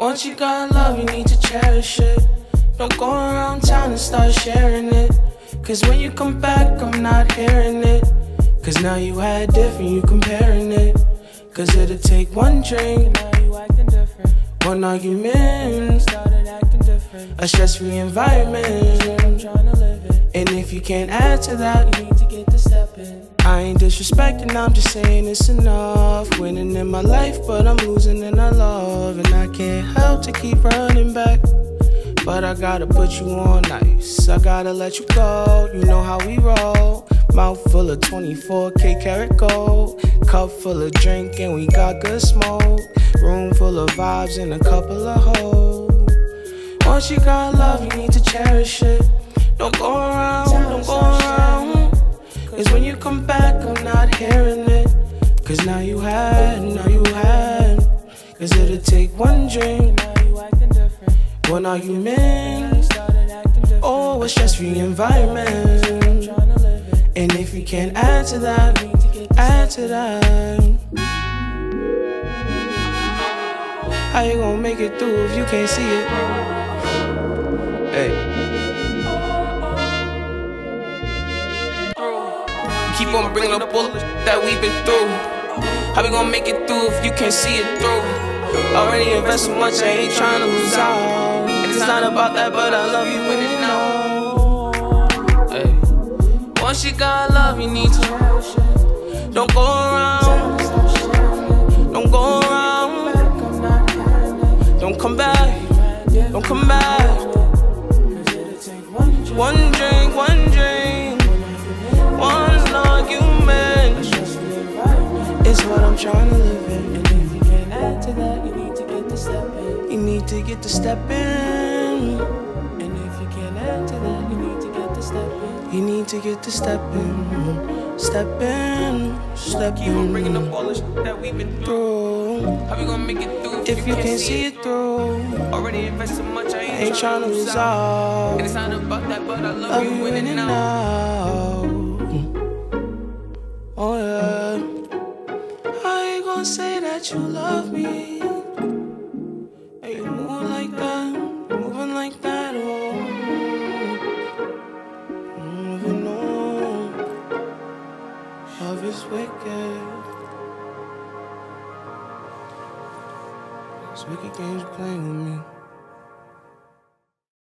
Once you got love, you need to cherish it. Don't go around town and start sharing it, 'cause when you come back, I'm not hearing it. 'Cause now you act different, you comparing it. 'Cause it'll take one drink, now you acting different. One argument, started acting different. A stress-free environment, I'm trying to live it. And if you can't add to that, you need to get to stepping. I ain't disrespecting, I'm just saying it's enough. Winning in my life, but I'm losing in our love. And I can't help to keep running back, but I gotta put you on ice. I gotta let you go, you know how we roll. Mouth full of 24K karat gold, cup full of drink and we got good smoke. Room full of vibes and a couple of hoes. Once you got love, you need to cherish it. Don't go around, don't go around, 'cause when you come back, I'm not hearing it. 'Cause now you had, now you had. 'Cause it'll take one drink, now you acting different. One argument, oh, a stress-free environment. And if you can't add to that, add to that. How you gonna make it through if you can't see it? Hey. Keep on bringing up all that we've been through. How we gonna make it through if you can't see it through? Already invest so much, I ain't trying to lose out. And it's not about that, but I love you when it's now. Once you got love, you need to. Don't go around, don't go around. Don't come back, don't come back. One drink, one drink, one argument is what I'm trying to live in. And if you can't add to that, you need to get to step in. You need to get to step in. And if you can't add to that, you need to get to step in. You need to get to step in, step in, step in. Keep on bringing up all the shit that we've been through. How we gonna make it through if you can't see it through? Already invested much, I ain't trying to lose out. And it's not about that, but I love you in and out. Oh yeah. How you gonna say that you love me? And you move like that, moving like that, oh. Love is wicked. This wicked game's playing with me.